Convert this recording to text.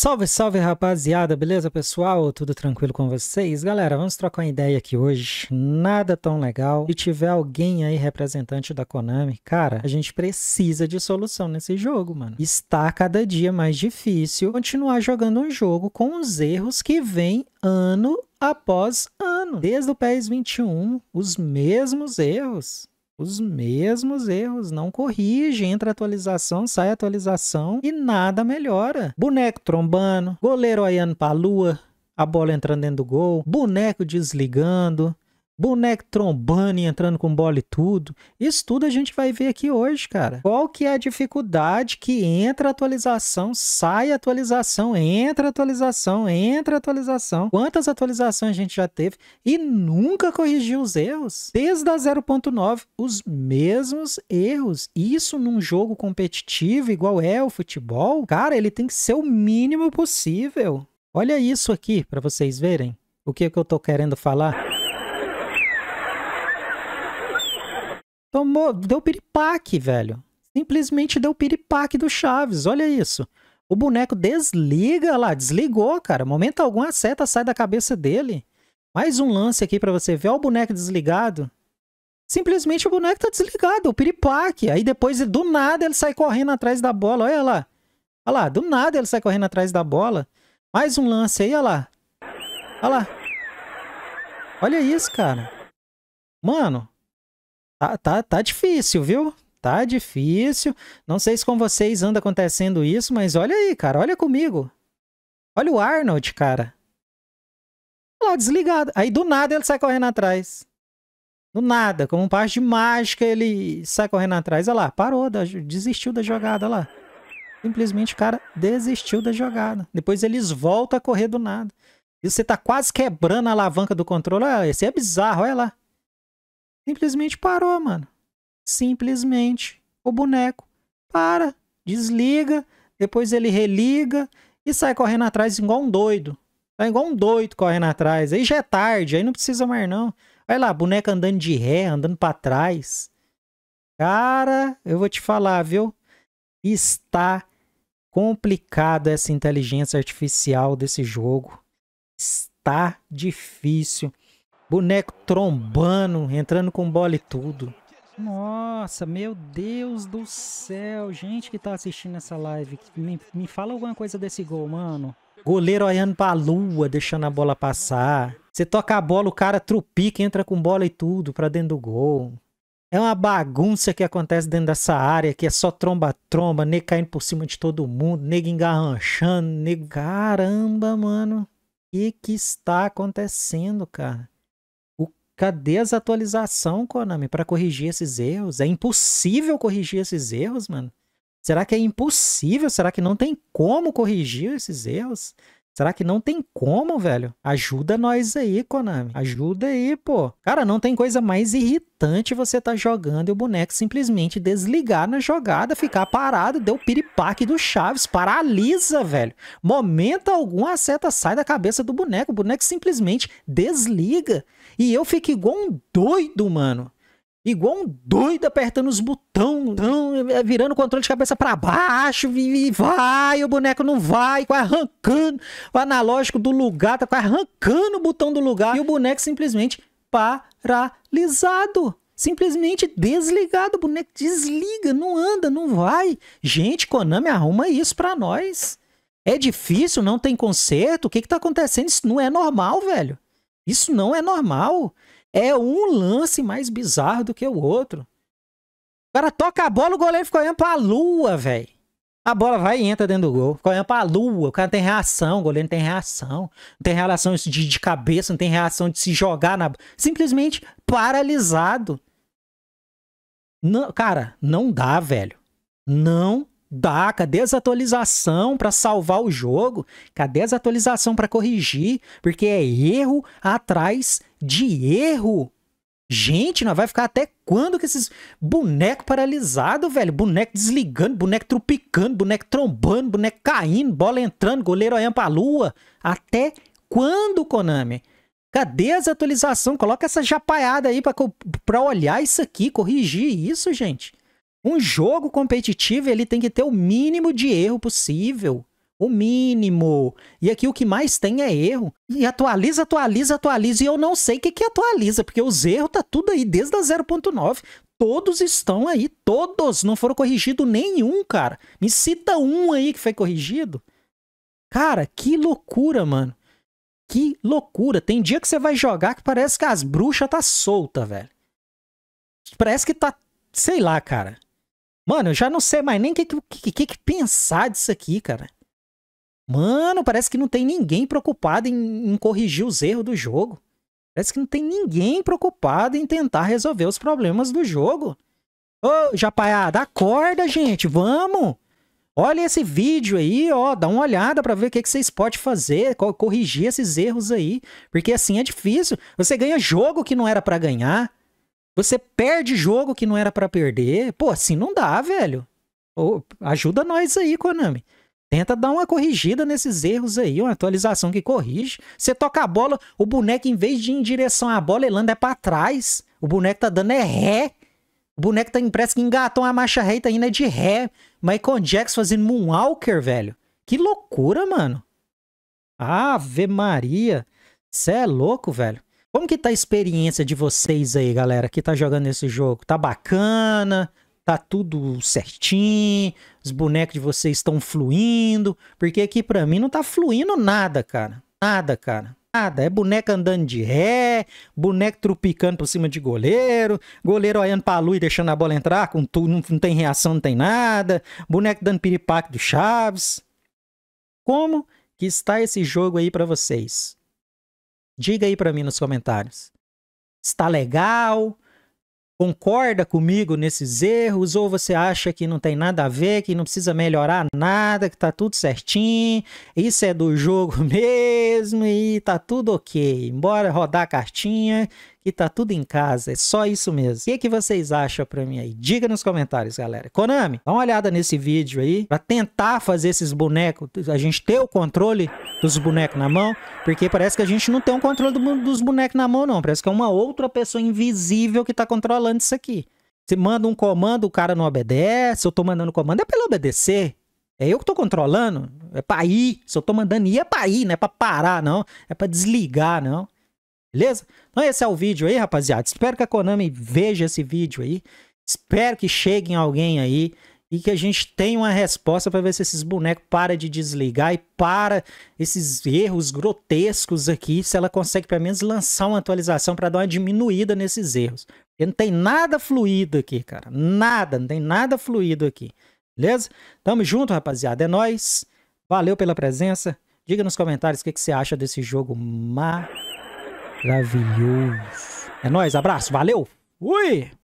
Salve, salve rapaziada, beleza pessoal? Tudo tranquilo com vocês? Galera, vamos trocar uma ideia aqui hoje, nada tão legal. Se tiver alguém aí representante da Konami, cara, a gente precisa de solução nesse jogo, mano. Está cada dia mais difícil continuar jogando um jogo com os erros que vem ano após ano. Desde o PES 21, os mesmos erros. Os mesmos erros, não corrige, entra atualização, sai atualização e nada melhora. Boneco trombando, goleiro olhando pra lua, a bola entrando dentro do gol, boneco desligando, boneco trombando e entrando com bola e tudo. Isso tudo a gente vai ver aqui hoje, cara. Qual que é a dificuldade que entra atualização, sai atualização, entra atualização, entra atualização. Quantas atualizações a gente já teve e nunca corrigiu os erros? Desde a 0.9, os mesmos erros. Isso num jogo competitivo igual é o futebol, cara, ele tem que ser o mínimo possível. Olha isso aqui para vocês verem o que eu tô querendo falar. Tomou, deu piripaque, velho. Simplesmente deu piripaque do Chaves, olha isso. O boneco desliga lá, desligou, cara. Momento algum a seta sai da cabeça dele. Mais um lance aqui pra você ver, olha o boneco desligado. Simplesmente o boneco tá desligado, o piripaque. Aí depois do nada ele sai correndo atrás da bola, olha lá. Olha lá, do nada ele sai correndo atrás da bola. Mais um lance aí, olha lá. Olha lá. Olha isso, cara. Mano. Tá difícil, viu? Tá difícil. Não sei se com vocês anda acontecendo isso, mas olha aí, cara. Olha comigo. Olha o Arnold, cara. Olha lá, desligado. Aí do nada ele sai correndo atrás. Do nada, como um passe de mágica, ele sai correndo atrás. Olha lá, parou, desistiu da jogada, olha lá. Simplesmente o cara desistiu da jogada. Depois eles voltam a correr do nada. E você tá quase quebrando a alavanca do controle. Olha, esse é bizarro, olha lá. Simplesmente parou, mano. Simplesmente o boneco para, desliga, depois ele religa e sai correndo atrás igual um doido. Tá igual um doido correndo atrás. Aí já é tarde, aí não precisa mais não. Olha lá, boneca andando de ré, andando pra trás. Cara, eu vou te falar, viu? Está complicada essa inteligência artificial desse jogo. Está difícil. Boneco trombando, entrando com bola e tudo. Nossa, meu Deus do céu. Gente que tá assistindo essa live, me fala alguma coisa desse gol, mano. Goleiro olhando pra lua, deixando a bola passar. Você toca a bola, o cara trupica, entra com bola e tudo pra dentro do gol. É uma bagunça que acontece dentro dessa área, que é só tromba-tromba, nego caindo por cima de todo mundo, nego engarranchando, nego... Caramba, mano. O que está acontecendo, cara? Cadê as atualizações, Konami, para corrigir esses erros? É impossível corrigir esses erros, mano? Será que é impossível? Será que não tem como corrigir esses erros? Será que não tem como, velho? Ajuda nós aí, Konami. Ajuda aí, pô. Cara, não tem coisa mais irritante você tá jogando e o boneco simplesmente desligar na jogada, ficar parado, deu o piripaque do Chaves, paralisa, velho. Momento algum, a seta sai da cabeça do boneco. O boneco simplesmente desliga. E eu fico igual um doido, mano. Igual um doido apertando os botões, virando o controle de cabeça pra baixo, e vai, o boneco não vai, vai arrancando, o analógico do lugar, tá arrancando o botão do lugar, e o boneco simplesmente paralisado, simplesmente desligado, o boneco desliga, não anda, não vai. Gente, Konami, arruma isso pra nós. É difícil, não tem conserto, o que que tá acontecendo? Isso não é normal, velho. Isso não é normal. É um lance mais bizarro do que o outro. O cara toca a bola, o goleiro fica olhando pra lua, velho. A bola vai e entra dentro do gol. Fica olhando pra lua. O cara tem reação, o goleiro não tem reação. Não tem reação de cabeça, não tem reação de se jogar na... Simplesmente paralisado. Não, cara, não dá, velho. Não dá. Cadê as atualizações pra salvar o jogo? Cadê as atualizações pra corrigir? Porque é erro atrás de erro. Gente, nós vai ficar até quando com esses bonecos paralisados, velho? Boneco desligando, boneco trupicando, boneco trombando, boneco caindo, bola entrando, goleiro olhando pra lua. Até quando, Konami? Cadê as atualizações? Coloca essa japaiada aí pra olhar isso aqui, corrigir isso, gente. Um jogo competitivo, ele tem que ter o mínimo de erro possível. o mínimo. E aqui o que mais tem é erro. E atualiza, atualiza, atualiza. E eu não sei o que que atualiza, porque os erros tá tudo aí desde a 0.9. Todos estão aí, todos. Não foram corrigidos nenhum, cara. Me cita um aí que foi corrigido. Cara, que loucura, mano. Que loucura. Tem dia que você vai jogar que parece que as bruxas tá solta, velho. Parece que tá, sei lá, cara. Mano, eu já não sei mais nem o que pensar disso aqui, cara. Mano, parece que não tem ninguém preocupado em corrigir os erros do jogo. Parece que não tem ninguém preocupado em tentar resolver os problemas do jogo. Ô, Japaiada, acorda, gente, vamos! Olha esse vídeo aí, ó, dá uma olhada pra ver o que que vocês podem fazer, corrigir esses erros aí. Porque assim é difícil. Você ganha jogo que não era pra ganhar. Você perde jogo que não era pra perder. Pô, assim não dá, velho. Ô, ajuda nós aí, Konami. Tenta dar uma corrigida nesses erros aí, uma atualização que corrige. Você toca a bola, o boneco, em vez de ir em direção à bola, ele anda pra trás. O boneco tá dando é ré. O boneco tá impresso que engatou uma marcha ré e tá indo é de ré. Michael Jackson fazendo Moonwalker, velho. Que loucura, mano. Ave Maria. Cê é louco, velho. Como que tá a experiência de vocês aí, galera, que tá jogando esse jogo? Tá bacana? Tá tudo certinho, os bonecos de vocês estão fluindo, porque aqui pra mim não tá fluindo nada, cara. Nada, cara. Nada. É boneco andando de ré, boneco trupicando por cima de goleiro, goleiro olhando pra lua e deixando a bola entrar, com tudo, não tem reação, não tem nada, boneco dando piripaque do Chaves. Como que está esse jogo aí pra vocês? Diga aí pra mim nos comentários. Está legal? Concorda comigo nesses erros, ou você acha que não tem nada a ver, que não precisa melhorar nada, que tá tudo certinho, isso é do jogo mesmo e tá tudo ok. Bora rodar a cartinha que tá tudo em casa, é só isso mesmo. O que que vocês acham pra mim aí? Diga nos comentários, galera. Konami, dá uma olhada nesse vídeo aí, pra tentar fazer esses bonecos, a gente ter o controle dos bonecos na mão, porque parece que a gente não tem um controle dos bonecos na mão, não. Parece que é uma outra pessoa invisível que tá controlando isso aqui. Você manda um comando, o cara não obedece. Eu tô mandando comando, é pra ele obedecer. É eu que tô controlando. É pra ir. Se eu tô mandando ir, é pra ir. Não é pra parar, não. É pra desligar, não. Beleza? Então esse é o vídeo aí, rapaziada. Espero que a Konami veja esse vídeo aí. Espero que chegue em alguém aí e que a gente tenha uma resposta pra ver se esses bonecos param de desligar e para esses erros grotescos aqui, se ela consegue pelo menos lançar uma atualização pra dar uma diminuída nesses erros. Porque não tem nada fluido aqui, cara. Nada, não tem nada fluido aqui. Beleza? Tamo junto, rapaziada. É nóis. Valeu pela presença. Diga nos comentários o que que você acha desse jogo maravilhoso. É nóis, abraço, valeu. Fui!